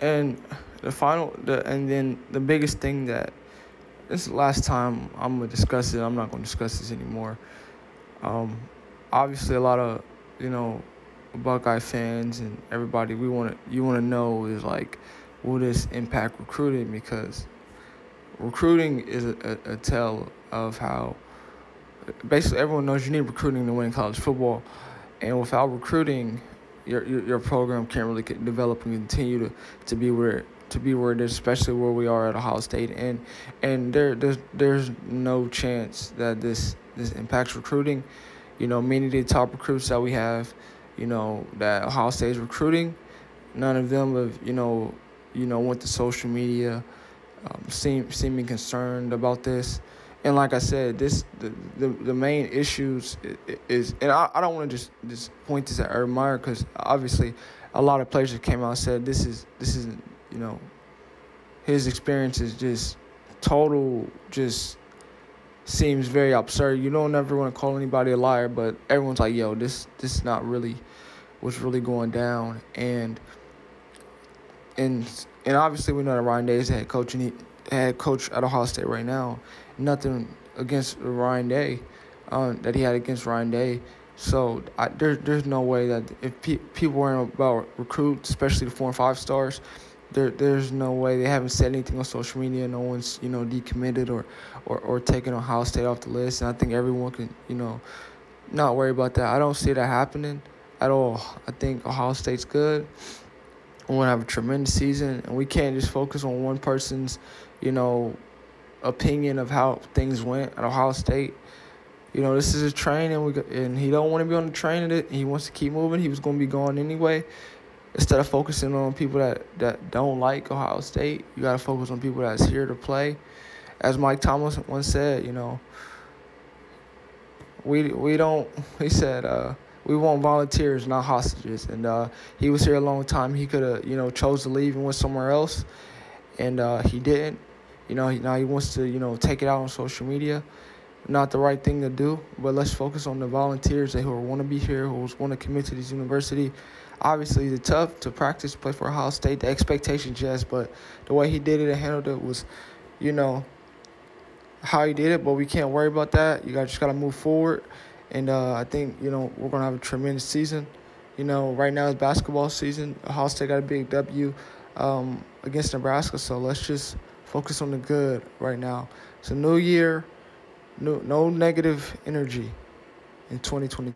And then the biggest thing that this is the last time I'm gonna discuss it. I'm not gonna discuss this anymore. Obviously, a lot of Buckeye fans and everybody you wanna know is like, will this impact recruiting? Because recruiting is a tell of how basically everyone knows you need recruiting to win college football, and without recruiting, your program can't really develop and continue to be where it is, especially where we are at Ohio State, and there's no chance that this impacts recruiting. Many of the top recruits that we have, that Ohio State is recruiting, none of them have went to social media, seeming concerned about this. And like I said, the main issues is, and I don't want to just point this at Urban Meyer, because obviously a lot of players that came out said this is his experience is just seems very absurd. You don't ever want to call anybody a liar, but everyone's like, yo, this is not really what's really going down. And obviously we know that Ryan Day is the head coach, and head coach at Ohio State right now. Nothing against Ryan Day, that he had against Ryan Day. So there's no way that if people worrying about recruits, especially the 4 and 5 stars, there's no way they haven't said anything on social media. No one's decommitted or taken Ohio State off the list. And I think everyone can not worry about that. I don't see that happening at all. I think Ohio State's good. We're gonna have a tremendous season, and we can't just focus on one person's opinion of how things went at Ohio State. This is a train, and he don't want to be on the train of it. He wants to keep moving. He was going to be gone anyway. Instead of focusing on people that don't like Ohio State, you got to focus on people that's here to play. As Mike Thomas once said, we want volunteers, not hostages. And he was here a long time. He could have, chose to leave and went somewhere else, and he didn't. Now he wants to, take it out on social media. Not the right thing to do, but let's focus on the volunteers who want to be here, who want to commit to this university. Obviously, it's tough to practice, play for Ohio State. The expectations, yes, but the way he did it and handled it was, how he did it. But we can't worry about that. You just got to move forward. And I think, we're going to have a tremendous season. Right now it's basketball season. Ohio State got a big W against Nebraska, so let's just focus on the good right now. It's a new year, no negative energy in 2020.